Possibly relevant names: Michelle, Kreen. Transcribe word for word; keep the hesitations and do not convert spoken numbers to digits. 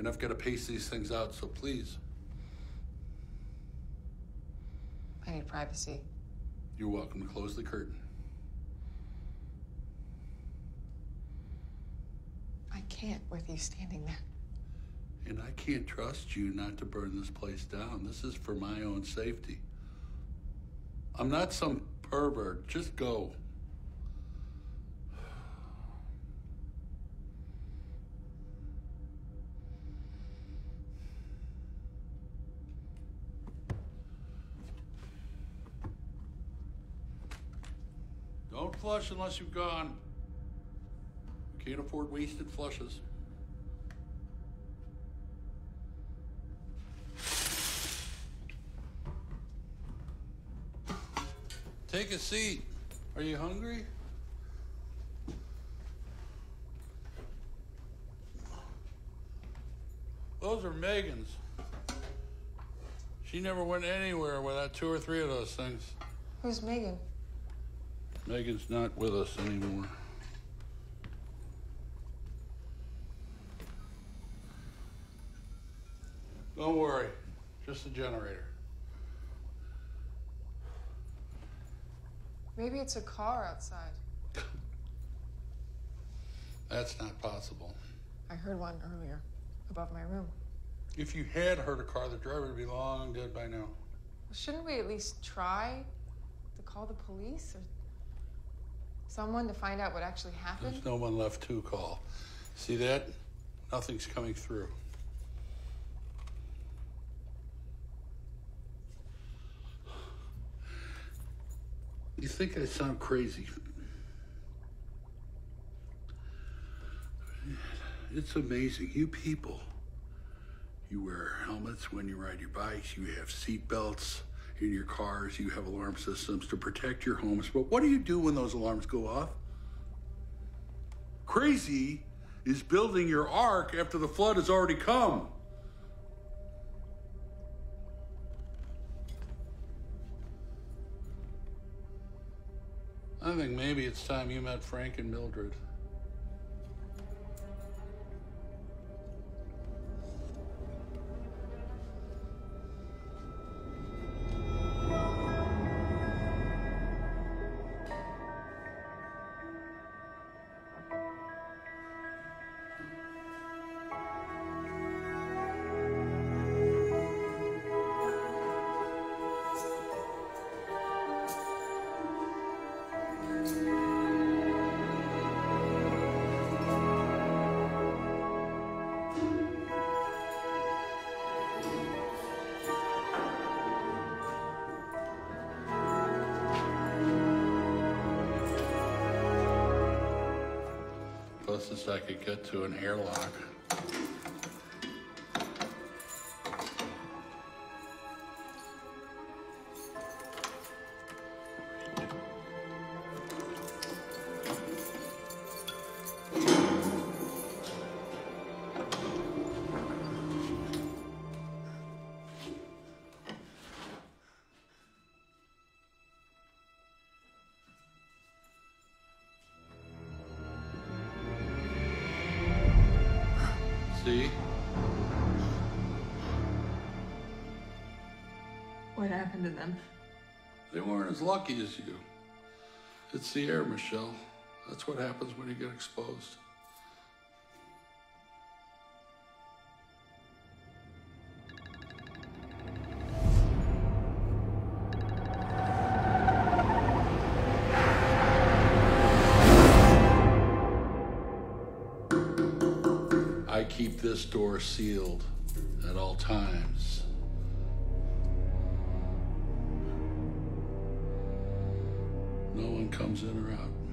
and I've got to pace these things out, so please. I need privacy. You're welcome to close the curtain. I can't with you standing there. And I can't trust you not to burn this place down. This is for my own safety. I'm not some pervert. Just go. Don't flush unless you've gone. We can't afford wasted flushes. Take a seat. Are you hungry? Those are Megan's. She never went anywhere without two or three of those things. Who's Megan? Megan's not with us anymore. Don't worry, just the generator. Maybe it's a car outside. That's not possible. I heard one earlier, above my room. If you had heard a car, the driver would be long dead by now. Well, shouldn't we at least try to call the police or someone to find out what actually happened? There's no one left to call. See that? Nothing's coming through. You think I sound crazy? It's amazing. You people, you wear helmets when you ride your bikes, you have seat belts in your cars, you have alarm systems to protect your homes, but what do you do when those alarms go off? Crazy is building your ark after the flood has already come. I think maybe it's time you met Frank and Mildred. Closest I could get to an airlock. What happened to them? They weren't as lucky as you. It's the air, Michelle. That's what happens when you get exposed. I keep this door sealed at all times. No one comes in or out.